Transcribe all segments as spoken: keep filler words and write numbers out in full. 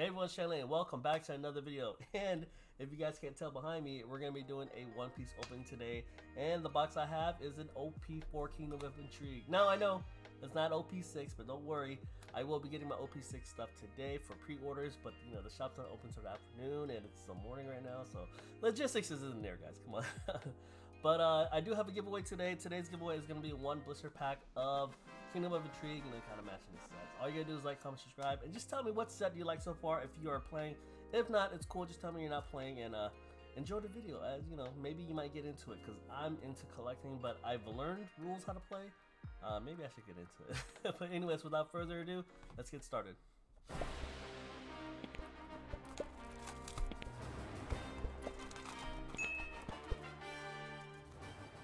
Hey everyone, Shailene, welcome back to another video. And if you guys can't tell behind me, we're going to be doing a One Piece opening today. And the box I have is an O P four Kingdoms of Intrigue. Now I know it's not O P six, but don't worry. I will be getting my O P six stuff today for pre-orders, but you know, the shop's not open till the afternoon and it's the morning right now, so logistics isn't there, guys, come on. But uh, I do have a giveaway today. Today's giveaway is going to be one blister pack of Kingdom of Intrigue and then kind of matching the sets. All you gotta do is like, comment, subscribe, and just tell me what set you like so far if you are playing. If not, it's cool, just tell me you're not playing and uh, enjoy the video, as you know, maybe you might get into it, because I'm into collecting, but I've learned rules how to play. Uh, maybe I should get into it. But anyways, without further ado, let's get started.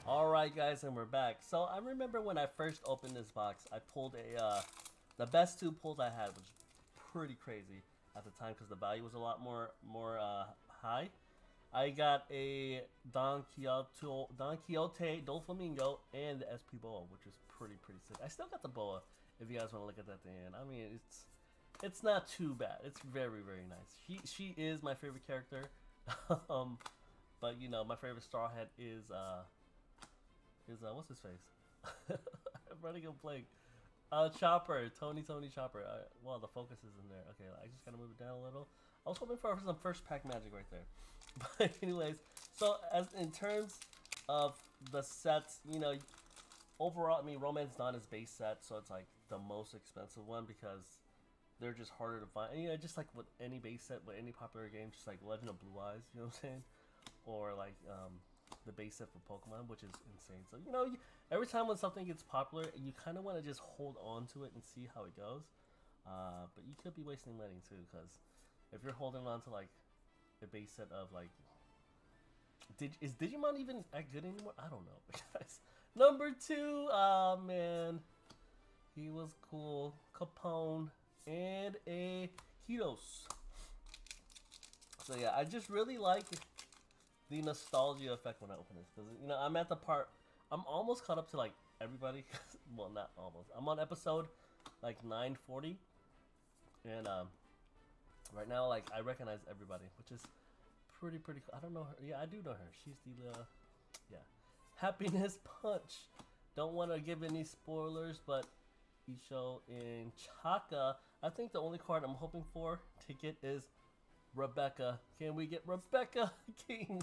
Alright guys, and we're back. So I remember when I first opened this box, I pulled a, uh, the best two pulls I had, which was pretty crazy at the time because the value was a lot more, more uh, high. I got a Donquixote Doflamingo and the S P Boa, which is pretty, pretty sick. I still got the Boa, if you guys want to look at that at the end. I mean, it's it's not too bad. It's very, very nice. She, she is my favorite character. um, but, you know, my favorite Straw Hat is, uh, is uh, what's his face? I'm running a blank. Uh, Chopper, Tony Tony Chopper. Uh, well, the focus is in there. Okay, I just gotta move it down a little. I was hoping for some first pack magic right there. But anyways, so as in terms of the sets, you know, overall, I mean, Roman's not his base set, so it's like the most expensive one because they're just harder to find. And, you know, just like with any base set, with any popular game, just like Legend of Blue Eyes, you know what I'm saying? Or like um, the base set for Pokemon, which is insane. So, you know, you, every time when something gets popular, you kind of want to just hold on to it and see how it goes. Uh, but you could be wasting money too, because if you're holding on to like a base set of like, did is Digimon even that good anymore? I don't know, guys. Number two, ah, man, he was cool. Capone and a Hidos. So yeah, I just really like the nostalgia effect when I open this, because you know I'm at the part I'm almost caught up to like everybody. Well, not almost. I'm on episode like nine forty, and um. right now, like, I recognize everybody, which is pretty, pretty cool. I don't know her. Yeah, I do know her. She's the, uh, yeah. Happiness Punch. Don't want to give any spoilers, but Isho and Chaka. I think the only card I'm hoping for to get is Rebecca. Can we get Rebecca King?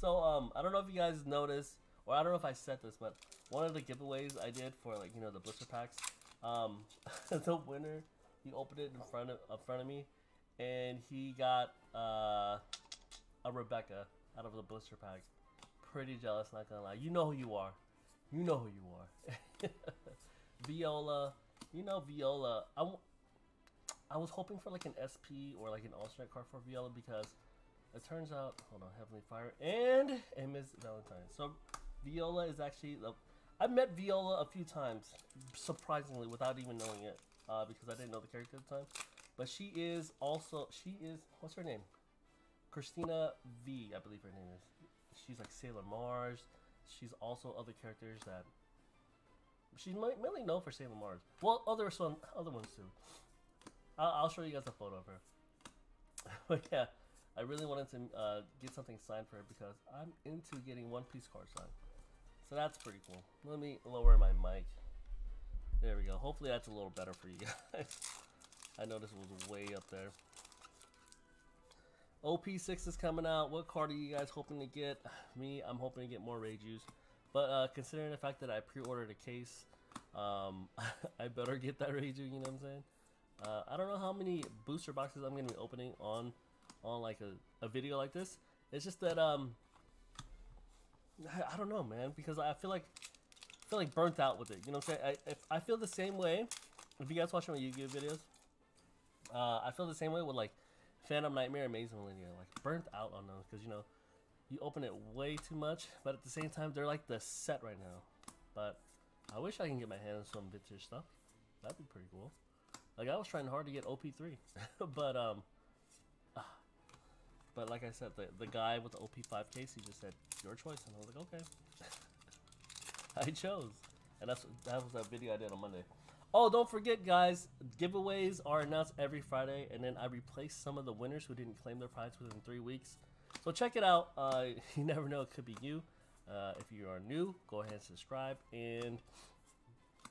So, um, I don't know if you guys noticed, or I don't know if I said this, but one of the giveaways I did for, like, you know, the blister packs, um, the winner, he opened it in front of, in front of me. And he got uh, a Rebecca out of the blister pack. Pretty jealous, not gonna lie. You know who you are. You know who you are. Viola. You know Viola. I, w I was hoping for like an S P or like an alternate card for Viola because it turns out, hold on, Heavenly Fire and, and Miss Valentine. So Viola is actually, the, I met Viola a few times, surprisingly, without even knowing it uh, because I didn't know the character at the time. But she is also, she is, what's her name? Christina V, I believe her name is. She's like Sailor Mars. She's also other characters that, she's mainly known for Sailor Mars. Well, other, some, other ones too. I'll, I'll show you guys a photo of her. But yeah, I really wanted to uh, get something signed for her because I'm into getting One Piece cards signed. So that's pretty cool. Let me lower my mic. There we go. Hopefully that's a little better for you guys. I know this was way up there. O P six is coming out. What card are you guys hoping to get? Me, I'm hoping to get more Reju's. But uh, considering the fact that I pre-ordered a case, um, I better get that Reju, you know what I'm saying? Uh, I don't know how many booster boxes I'm going to be opening on on like a, a video like this. It's just that, um, I, I don't know, man. Because I feel like I feel like burnt out with it, you know what I'm saying? I, if, I feel the same way. If you guys watch my YouTube videos, Uh, I feel the same way with like Phantom Nightmare, Amazing Millennium, like burnt out on those because you know you open it way too much, but at the same time they're like the set right now. But I wish I can get my hands on some vintage stuff. That'd be pretty cool. Like I was trying hard to get O P three, but um, uh, but like I said, the the guy with the O P five case, he just said your choice, and I was like okay, I chose, and that's that was that video I did on Monday. Oh, don't forget, guys, giveaways are announced every Friday, and then I replace some of the winners who didn't claim their prize within three weeks. So check it out. Uh, you never know, it could be you. Uh, if you are new, go ahead and subscribe and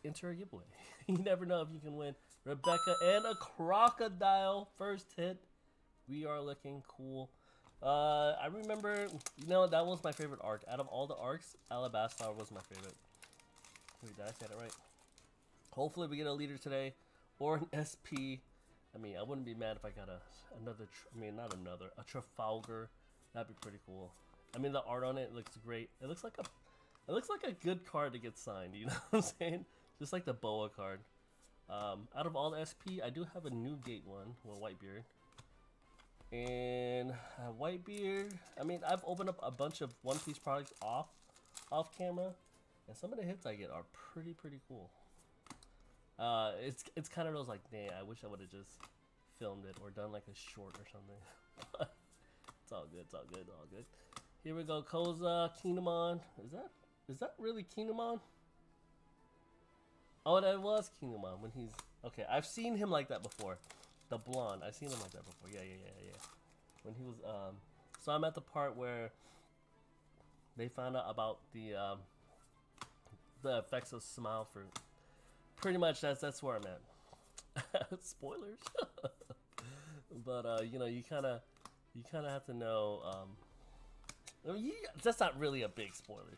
enter a giveaway. You never know if you can win Rebecca and a crocodile first hit. We are looking cool. Uh, I remember, you know, that was my favorite arc. Out of all the arcs, Alabasta was my favorite. Wait, did I say that right? Hopefully we get a leader today or an S P. I mean, I wouldn't be mad if I got a another, I mean, not another, a Trafalgar. That'd be pretty cool. I mean, the art on it looks great. It looks like a, it looks like a good card to get signed, you know what I'm saying? Just like the Boa card. Um, out of all the S P, I do have a Newgate one, well, Whitebeard. And uh, Whitebeard, I mean, I've opened up a bunch of One Piece products off, off camera, and some of the hits I get are pretty, pretty cool. Uh, it's it's kind of those like, dang, I wish I would have just filmed it or done like a short or something. It's all good, it's all good, all good. Here we go, Koza, Kin'emon. Is that is that really Kin'emon? Oh, that was Kin'emon when he's okay. I've seen him like that before. The blonde, I've seen him like that before. Yeah, yeah, yeah, yeah. When he was um, so I'm at the part where they found out about the um, the effects of Smile Fruit. Pretty much that's that's where I'm at. Spoilers. But uh, you know, you kind of you kind of have to know. Um, I mean, you, that's not really a big spoiler,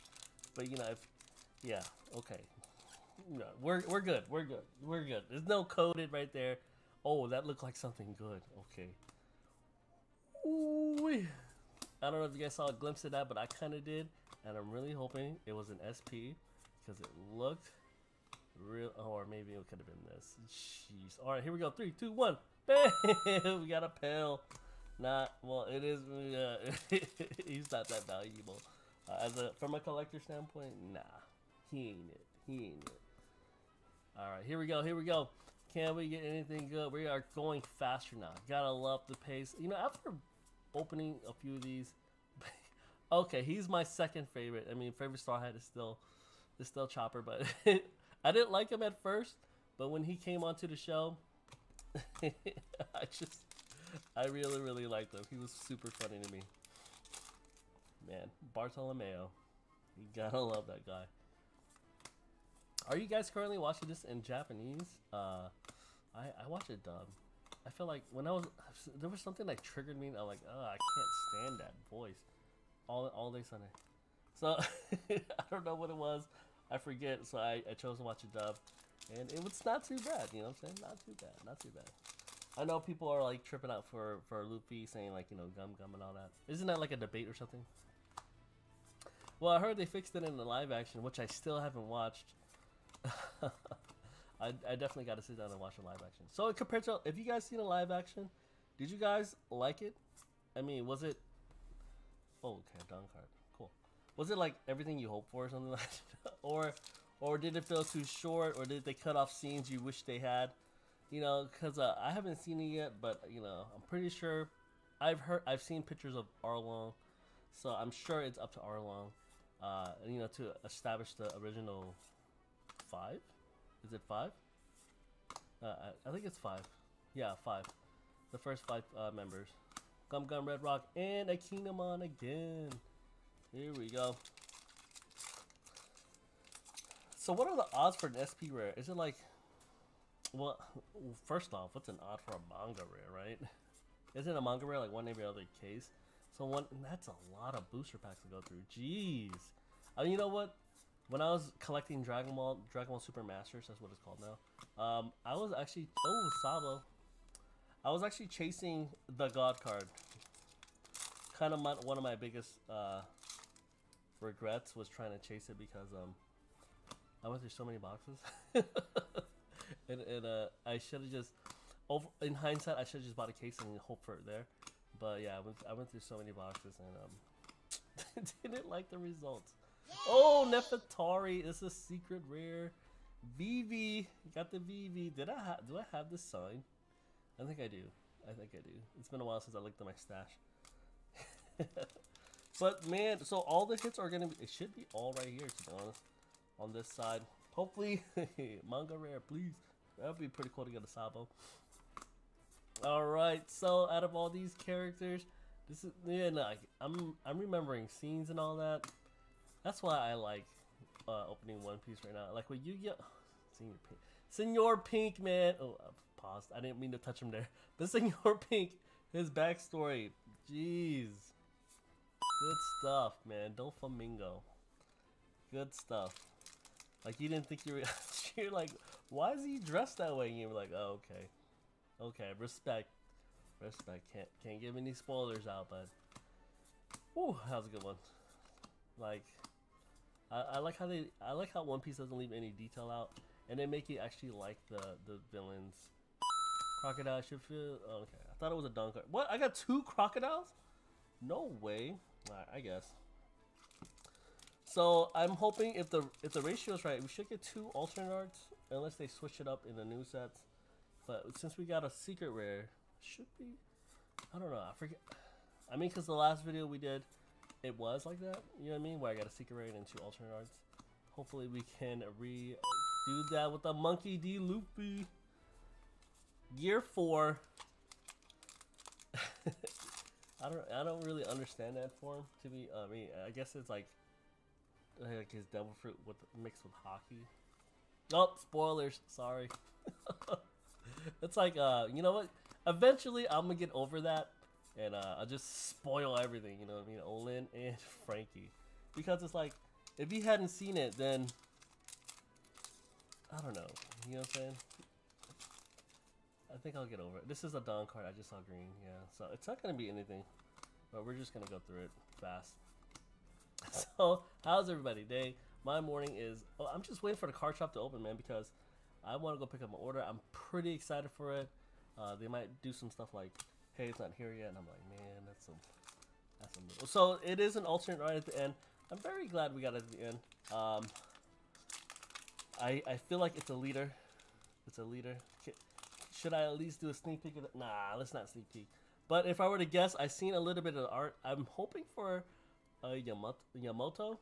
but you know, if yeah, okay, no, we're we're good, we're good, we're good. There's no coded right there. Oh, that looked like something good. Okay. Ooh, I don't know if you guys saw a glimpse of that, but I kind of did, and I'm really hoping it was an S P because it looked real. Oh, or maybe it could have been this. Jeez. All right, here we go. Three, two, one. Bam! We got a pail. Not well. It is. Uh, he's not that valuable. Uh, as a from a collector standpoint, nah. He ain't it. He ain't it. All right, here we go. Here we go. Can we get anything good? We are going faster now. Gotta love the pace. You know, after opening a few of these, okay, he's my second favorite. I mean, favorite Straw Hat is still is still Chopper, but I didn't like him at first. But when he came onto the show, I just I really really liked him. He was super funny to me. Man, Bartolomeo, you gotta love that guy. Are you guys currently watching this in Japanese? Uh, I, I watch it dubbed. I feel like when I was, there was something that triggered me and I'm like, oh, I can't stand that voice all, all day Sunday. So I don't know what it was. I forget. So I, I chose to watch it dubbed and it was not too bad. You know what I'm saying? Not too bad. Not too bad. I know people are like tripping out for, for Luffy saying like, you know, gum gum and all that. Isn't that like a debate or something? Well, I heard they fixed it in the live action, which I still haven't watched. I, I definitely got to sit down and watch a live action. So compared to, if you guys seen a live action, did you guys like it? I mean, was it? Oh, okay, Don card, cool. Was it like everything you hoped for, or something like that? or, or did it feel too short, or did they cut off scenes you wish they had? You know, because uh, I haven't seen it yet, but you know, I'm pretty sure I've heard, I've seen pictures of Arlong, so I'm sure it's up to Arlong, uh, you know, to establish the original. Five? Is it five? Uh, I, I think it's five. Yeah, five. The first five uh, members. Gum Gum Red Rock and a Kin'emon again. Here we go. So what are the odds for an S P rare? Is it like, well, first off, what's an odd for a manga rare, right? Isn't a manga rare like one every other case? So one, that's a lot of booster packs to go through. Jeez. I mean, you know what? When I was collecting Dragon Ball, Dragon Ball Super Masters, that's what it's called now. Um, I was actually, oh, Sabo. I was actually chasing the God card. Kind of my, one of my biggest uh, regrets was trying to chase it because um, I went through so many boxes. and and uh, I should have just, over, in hindsight, I should have just bought a case and hoped for it there. But yeah, I went, I went through so many boxes and um, didn't like the results. Oh, Nefertari! This is secret rare. Vivi, got the Vivi. Did I have? Do I have this sign? I think I do. I think I do. It's been a while since I looked at my stash. But man, so all the hits are gonna be. It should be all right here, to be honest. On this side, hopefully, manga rare, please. That would be pretty cool to get a Sabo. Alright, so out of all these characters, this is, yeah, no, I'm, I'm remembering scenes and all that. That's why I like uh, opening One Piece right now. Like when you get, oh, Senor Pink, Senor Pink, man. Oh, I paused. I didn't mean to touch him there. But Senor Pink, his backstory, jeez, good stuff, man. Doflamingo, good stuff. Like you didn't think you were, you're like, why is he dressed that way? And you were like, oh, okay, okay, respect, respect. Can't can't give any spoilers out, but, ooh, that was a good one. Like. I, I like how they I like how One Piece doesn't leave any detail out, and they make you actually like the the villains. Crocodile should feel oh, okay. I thought it was a Donquixote. What? I got two crocodiles? No way. Alright, I guess. So I'm hoping if the if the ratio is right, we should get two alternate arts unless they switch it up in the new sets. But since we got a secret rare, should be. I don't know. I forget. I mean, because the last video we did. It was like that, you know what I mean? Where I got a secret raid and two alternate arts. Hopefully we can re-do that with the Monkey D Luffy. Gear four. I don't, I don't really understand that form. To be, I mean, I guess it's like, like his devil fruit with mixed with hockey. Oh, spoilers! Sorry. It's like, uh, you know what? Eventually, I'm gonna get over that. And uh, I'll just spoil everything, you know what I mean? Olin and Frankie. Because it's like, if you hadn't seen it, then... I don't know. You know what I'm saying? I think I'll get over it. This is a Don card. I just saw green. Yeah, so it's not going to be anything. But we're just going to go through it fast. So, how's everybody's day? My morning is... Oh, I'm just waiting for the card shop to open, man. Because I want to go pick up my order. I'm pretty excited for it. Uh, they might do some stuff like... Hey, it's not here yet, and I'm like, man, that's some, that's some. So it is an alternate right at the end. I'm very glad we got it at the end. Um, I I feel like it's a leader. It's a leader. Should I at least do a sneak peek? Of it? Nah, let's not sneak peek. But if I were to guess, I've seen a little bit of the art. I'm hoping for a Yamato, Yamato,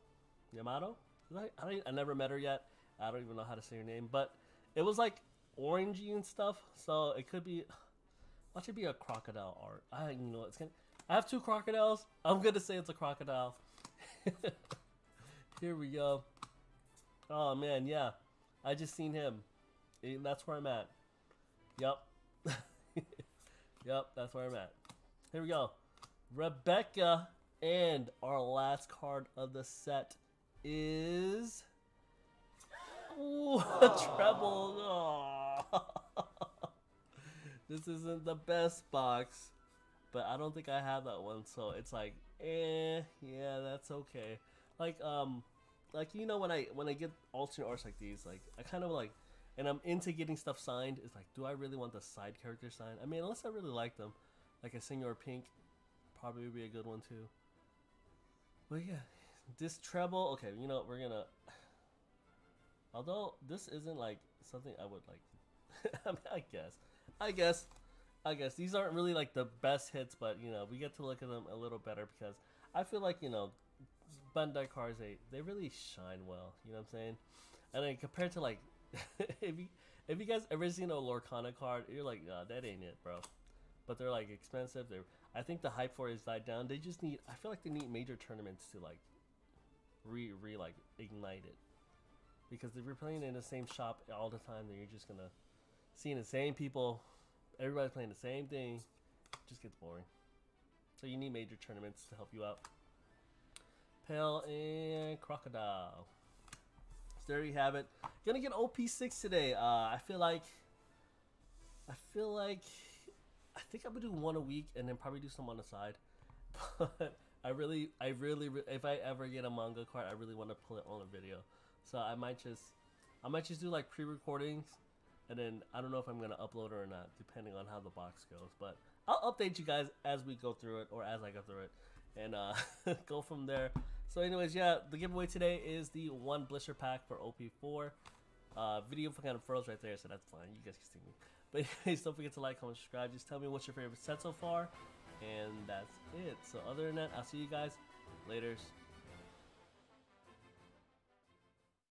Yamato. I I, don't, I never met her yet. I don't even know how to say her name. But it was like orangey and stuff, so it could be. That should be a crocodile art. I you know it's gonna. I have two crocodiles. I'm gonna say it's a crocodile. Here we go. Oh man, yeah. I just seen him. And that's where I'm at. Yep. Yep. That's where I'm at. Here we go. Rebecca, and our last card of the set is. Ooh, a treble. Oh. This isn't the best box, but I don't think I have that one, so it's like, eh, yeah, that's okay. Like, um, like you know when I when I get alternate arts like these, like I kind of like, and I'm into getting stuff signed. It's like, do I really want the side character signed? I mean, unless I really like them, like a Senor Pink, probably would be a good one too. But yeah, this treble, okay, you know we're gonna. Although this isn't like something I would like. I mean, I guess. I guess, I guess these aren't really like the best hits, but you know we get to look at them a little better because I feel like you know Bandai cards they they really shine well. You know what I'm saying? And then compared to like, if you if you guys ever seen a Lorcana card, you're like, nah, that ain't it, bro. But they're like expensive. They I think the hype for it is died down. They just need I feel like they need major tournaments to like re re like ignite it because if you're playing in the same shop all the time, then you're just gonna. Seeing the same people, everybody playing the same thing, just gets boring. So you need major tournaments to help you out. Pale and Crocodile. So there you have it. Gonna get O P six today. Uh, I feel like, I feel like, I think I'm gonna do one a week and then probably do some on the side. But I really, I really, if I ever get a manga card, I really want to pull it on a video. So I might just, I might just do like pre-recordings. And then I don't know if I'm going to upload it or not, depending on how the box goes. But I'll update you guys as we go through it or as I go through it and uh, go from there. So anyways, yeah, the giveaway today is the one blister pack for O P four. Uh, video for kind of froze right there, so that's fine. You guys can see me. But anyways, don't forget to like, comment, subscribe. Just tell me what's your favorite set so far. And that's it. So other than that, I'll see you guys later.